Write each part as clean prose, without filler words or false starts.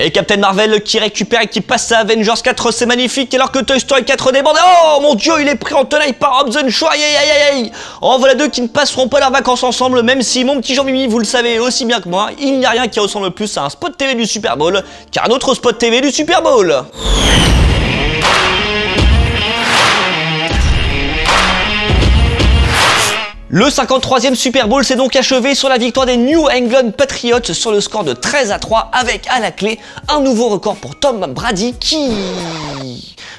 Et Captain Marvel qui récupère et qui passe à Avengers 4, c'est magnifique, alors que Toy Story 4 débande. Oh mon dieu, il est pris en tenaille par Hobbs and Shaw, aïe aïe aïe aïe. En voilà deux qui ne passeront pas leurs vacances ensemble, même si mon petit Jean-Mimi, vous le savez aussi bien que moi, il n'y a rien qui ressemble plus à un spot TV du Super Bowl qu'à un autre spot TV du Super Bowl. Le 53e Super Bowl s'est donc achevé sur la victoire des New England Patriots sur le score de 13-3 avec à la clé un nouveau record pour Tom Brady qui...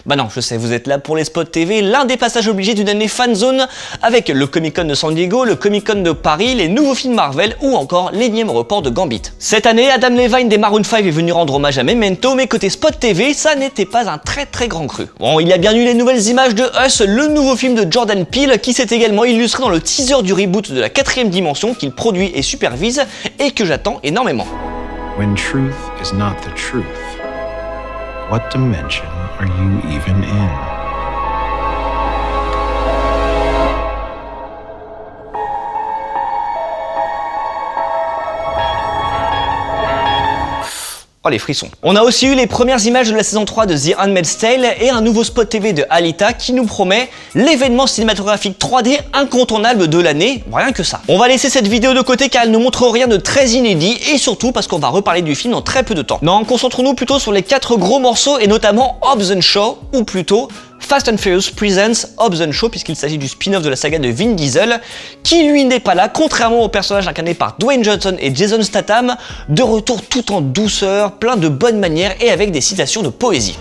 Bah non, je sais, vous êtes là pour les spots TV, l'un des passages obligés d'une année FanZone avec le Comic Con de San Diego, le Comic Con de Paris, les nouveaux films Marvel ou encore l'énième report de Gambit. Cette année, Adam Levine des Maroon 5 est venu rendre hommage à Memento, mais côté spot TV, ça n'était pas un très grand cru. Bon, il y a bien eu les nouvelles images de Us, le nouveau film de Jordan Peele qui s'est également illustré dans le teaser du reboot de la 4ème dimension qu'il produit et supervise et que j'attends énormément. When truth is not the truth, what dimension are you even in? Oh les frissons. On a aussi eu les premières images de la saison 3 de The Handmaid's Tale et un nouveau spot TV de Alita qui nous promet l'événement cinématographique 3D incontournable de l'année, rien que ça. On va laisser cette vidéo de côté car elle ne montre rien de très inédit et surtout parce qu'on va reparler du film dans très peu de temps. Non, concentrons-nous plutôt sur les 4 gros morceaux et notamment Hobbs and Shaw, ou plutôt Fast and Furious Presents Hobbs and Shaw, puisqu'il s'agit du spin-off de la saga de Vin Diesel, qui lui n'est pas là, contrairement au personnage incarné par Dwayne Johnson et Jason Statham, de retour tout en douceur, plein de bonnes manières et avec des citations de poésie.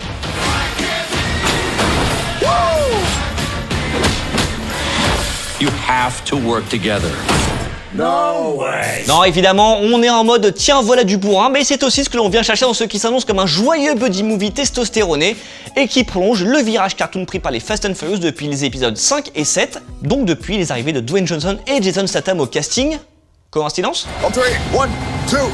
You have to work together. No way. Non, évidemment, on est en mode tiens voilà du bourrin, mais c'est aussi ce que l'on vient chercher dans ce qui s'annonce comme un joyeux buddy movie testostéroné et qui prolonge le virage cartoon pris par les Fast and Furious depuis les épisodes 5 et 7, donc depuis les arrivées de Dwayne Johnson et Jason Statham au casting. Coïncidence ? En 3, 1, 2, 3 !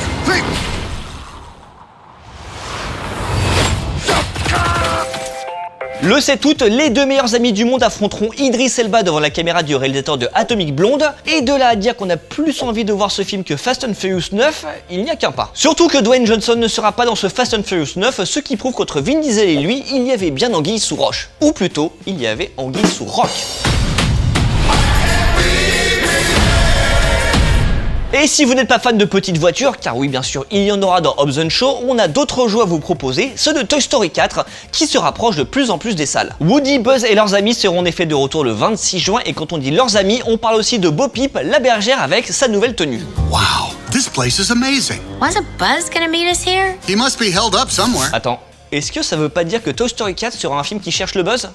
Le 7 août, les deux meilleurs amis du monde affronteront Idris Elba devant la caméra du réalisateur de Atomic Blonde, et de là à dire qu'on a plus envie de voir ce film que Fast and Furious 9, il n'y a qu'un pas. Surtout que Dwayne Johnson ne sera pas dans ce Fast and Furious 9, ce qui prouve qu'entre Vin Diesel et lui, il y avait bien anguille sous roche. Ou plutôt, il y avait anguille sous roc. Et si vous n'êtes pas fan de petites voitures, car oui bien sûr il y en aura dans Hobbs and Shaw, on a d'autres jeux à vous proposer, ceux de Toy Story 4 qui se rapprochent de plus en plus des salles. Woody, Buzz et leurs amis seront en effet de retour le 26 juin et quand on dit leurs amis, on parle aussi de Bo Peep, la bergère avec sa nouvelle tenue. Wow, this place is amazing. Wasn't Buzz gonna meet us here? He must be held up somewhere. Attends, est-ce que ça veut pas dire que Toy Story 4 sera un film qui cherche le buzz?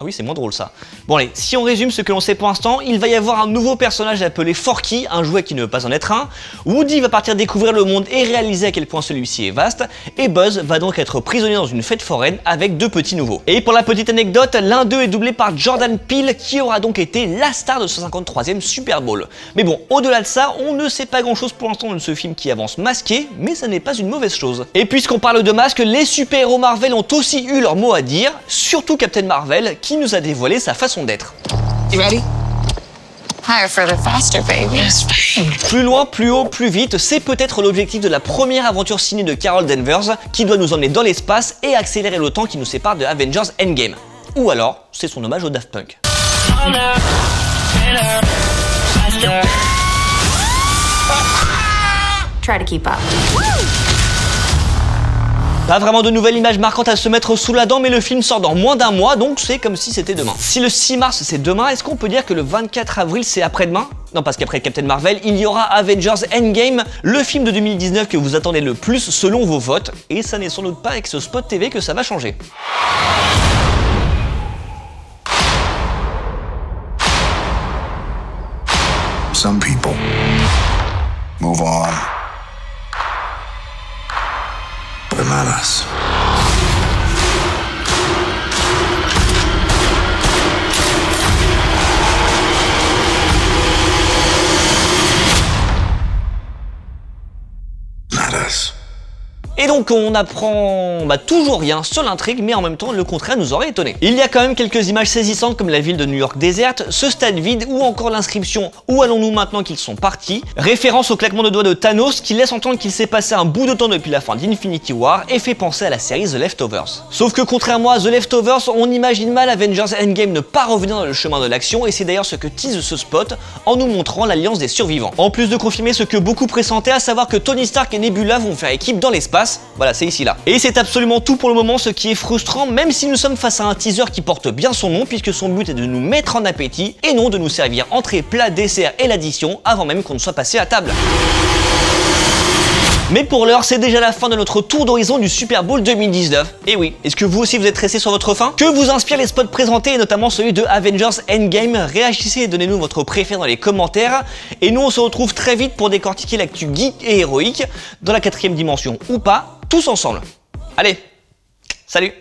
Oui, c'est moins drôle ça. Bon allez, si on résume ce que l'on sait pour l'instant, il va y avoir un nouveau personnage appelé Forky, un jouet qui ne veut pas en être un. Woody va partir découvrir le monde et réaliser à quel point celui-ci est vaste. Et Buzz va donc être prisonnier dans une fête foraine avec deux petits nouveaux. Et pour la petite anecdote, l'un d'eux est doublé par Jordan Peele qui aura donc été la star de ce 53e Super Bowl. Mais bon, au-delà de ça, on ne sait pas grand-chose pour l'instant de ce film qui avance masqué, mais ça n'est pas une mauvaise chose. Et puisqu'on parle de masque, les super-héros Marvel ont aussi eu leur mot à dire, surtout Captain Marvel qui nous a dévoilé sa façon d'être. Plus loin, plus haut, plus vite, c'est peut-être l'objectif de la première aventure ciné de Carol Danvers qui doit nous emmener dans l'espace et accélérer le temps qui nous sépare de Avengers Endgame. Ou alors, c'est son hommage au Daft Punk. Try to keep up. Pas vraiment de nouvelles images marquantes à se mettre sous la dent, mais le film sort dans moins d'un mois, donc c'est comme si c'était demain. Si le 6 mars c'est demain, est-ce qu'on peut dire que le 24 avril c'est après-demain ? Non, parce qu'après Captain Marvel, il y aura Avengers Endgame, le film de 2019 que vous attendez le plus selon vos votes, et ça n'est sans doute pas avec ce spot TV que ça va changer. Some people move on. Et donc on apprend toujours rien sur l'intrigue, mais en même temps le contraire nous aurait étonné. Il y a quand même quelques images saisissantes comme la ville de New York déserte, ce stade vide ou encore l'inscription « Où allons-nous maintenant qu'ils sont partis ?», référence au claquement de doigts de Thanos qui laisse entendre qu'il s'est passé un bout de temps depuis la fin d'Infinity War et fait penser à la série The Leftovers. Sauf que contrairement à The Leftovers, on imagine mal Avengers Endgame ne pas revenir dans le chemin de l'action et c'est d'ailleurs ce que tease ce spot en nous montrant l'alliance des survivants. En plus de confirmer ce que beaucoup pressentaient, à savoir que Tony Stark et Nebula vont faire équipe dans l'espace, voilà c'est ici là. Et c'est absolument tout pour le moment, ce qui est frustrant même si nous sommes face à un teaser qui porte bien son nom puisque son but est de nous mettre en appétit et non de nous servir entrée, plat, dessert et l'addition avant même qu'on ne soit passé à table. Mais pour l'heure, c'est déjà la fin de notre tour d'horizon du Super Bowl 2019. Et oui, est-ce que vous aussi vous êtes resté sur votre faim? Que vous inspirent les spots présentés et notamment celui de Avengers Endgame? Réagissez et donnez-nous votre préféré dans les commentaires. Et nous, on se retrouve très vite pour décortiquer l'actu geek et héroïque, dans la 4e dimension ou pas, tous ensemble. Allez, salut!